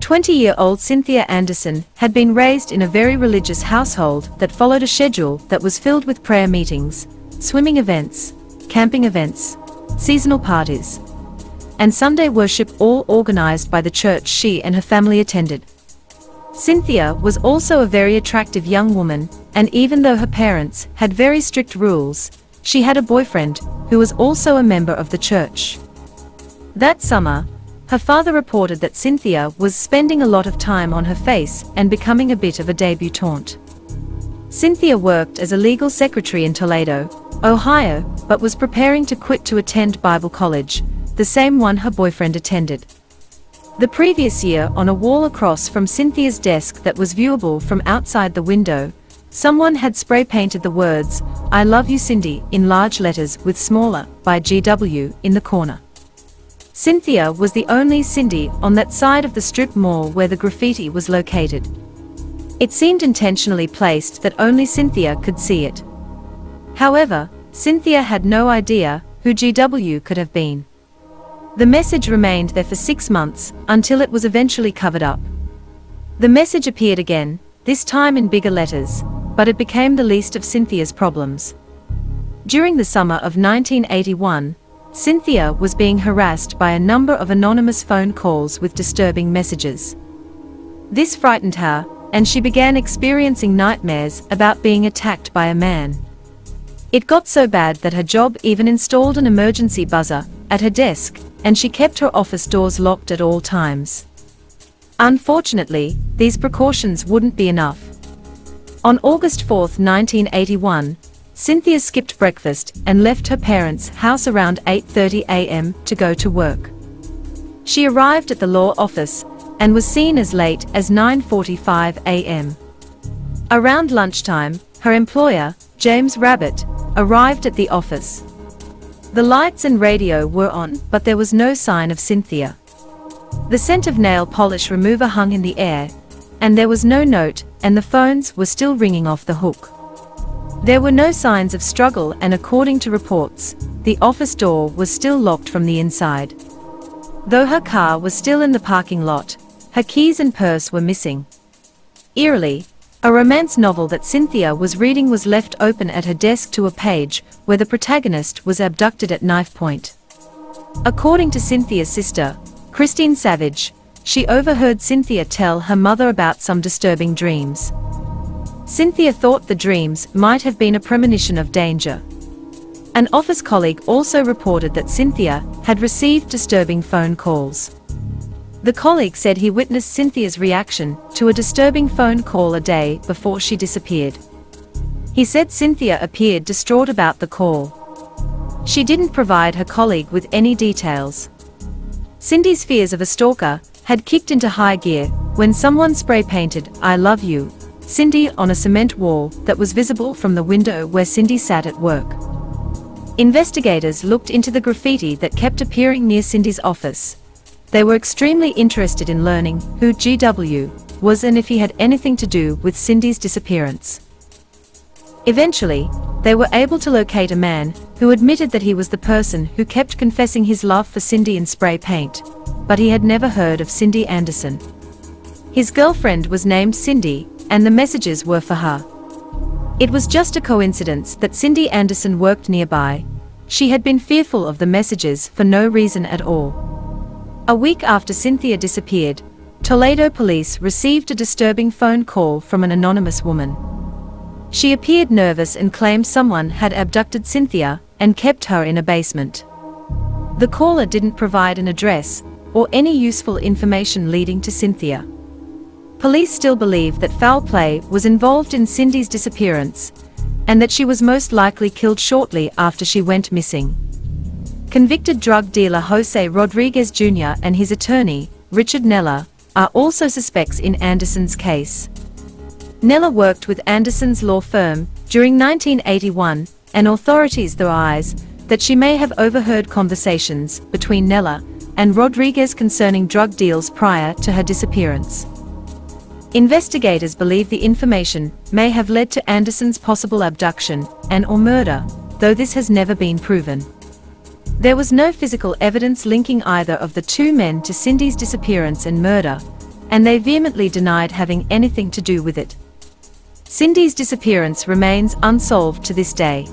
20-year-old Cynthia Anderson had been raised in a very religious household that followed a schedule that was filled with prayer meetings, swimming events, camping events, seasonal parties, and Sunday worship, all organized by the church she and her family attended. Cynthia was also a very attractive young woman, and even though her parents had very strict rules, she had a boyfriend who was also a member of the church. That summer, her father reported that Cynthia was spending a lot of time on her face and becoming a bit of a debutante. Cynthia worked as a legal secretary in Toledo, Ohio, but was preparing to quit to attend Bible college, the same one her boyfriend attended. The previous year, on a wall across from Cynthia's desk that was viewable from outside the window, someone had spray-painted the words, "I love you, Cindy," in large letters with smaller, by GW, in the corner. Cynthia was the only Cindy on that side of the strip mall where the graffiti was located. It seemed intentionally placed that only Cynthia could see it. However, Cynthia had no idea who GW could have been. The message remained there for 6 months, until it was eventually covered up. The message appeared again, this time in bigger letters, but it became the least of Cynthia's problems. During the summer of 1981, Cynthia was being harassed by a number of anonymous phone calls with disturbing messages. This frightened her, and she began experiencing nightmares about being attacked by a man. It got so bad that her job even installed an emergency buzzer at her desk, and she kept her office doors locked at all times. Unfortunately, these precautions wouldn't be enough. On August 4, 1981, Cynthia skipped breakfast and left her parents' house around 8:30 a.m. to go to work. She arrived at the law office and was seen as late as 9:45 a.m. Around lunchtime, her employer, James Rabbit, arrived at the office. The lights and radio were on, but there was no sign of Cynthia. The scent of nail polish remover hung in the air, and there was no note, and the phones were still ringing off the hook. There were no signs of struggle, and according to reports, the office door was still locked from the inside. Though her car was still in the parking lot, her keys and purse were missing. Eerily, a romance novel that Cynthia was reading was left open at her desk to a page where the protagonist was abducted at knife point. According to Cynthia's sister, Christine Savage, she overheard Cynthia tell her mother about some disturbing dreams. Cynthia thought the dreams might have been a premonition of danger. An office colleague also reported that Cynthia had received disturbing phone calls. The colleague said he witnessed Cynthia's reaction to a disturbing phone call a day before she disappeared. He said Cynthia appeared distraught about the call. She didn't provide her colleague with any details. Cindy's fears of a stalker had kicked into high gear when someone spray-painted "I love you, Cindy" on a cement wall that was visible from the window where Cindy sat at work. Investigators looked into the graffiti that kept appearing near Cindy's office. They were extremely interested in learning who GW was and if he had anything to do with Cindy's disappearance. Eventually, they were able to locate a man who admitted that he was the person who kept confessing his love for Cindy in spray paint, but he had never heard of Cindy Anderson. His girlfriend was named Cindy, and the messages were for her. It was just a coincidence that Cindy Anderson worked nearby. She had been fearful of the messages for no reason at all. A week after Cynthia disappeared, Toledo police received a disturbing phone call from an anonymous woman. She appeared nervous and claimed someone had abducted Cynthia and kept her in a basement. The caller didn't provide an address or any useful information leading to Cynthia. Police still believe that foul play was involved in Cindy's disappearance, and that she was most likely killed shortly after she went missing. Convicted drug dealer Jose Rodriguez Jr. and his attorney, Richard Nella, are also suspects in Anderson's case. Nella worked with Anderson's law firm during 1981, and authorities their eyes that she may have overheard conversations between Nella and Rodriguez concerning drug deals prior to her disappearance. Investigators believe the information may have led to Anderson's possible abduction and/or murder, though this has never been proven. There was no physical evidence linking either of the two men to Cindy's disappearance and murder, and they vehemently denied having anything to do with it. Cindy's disappearance remains unsolved to this day.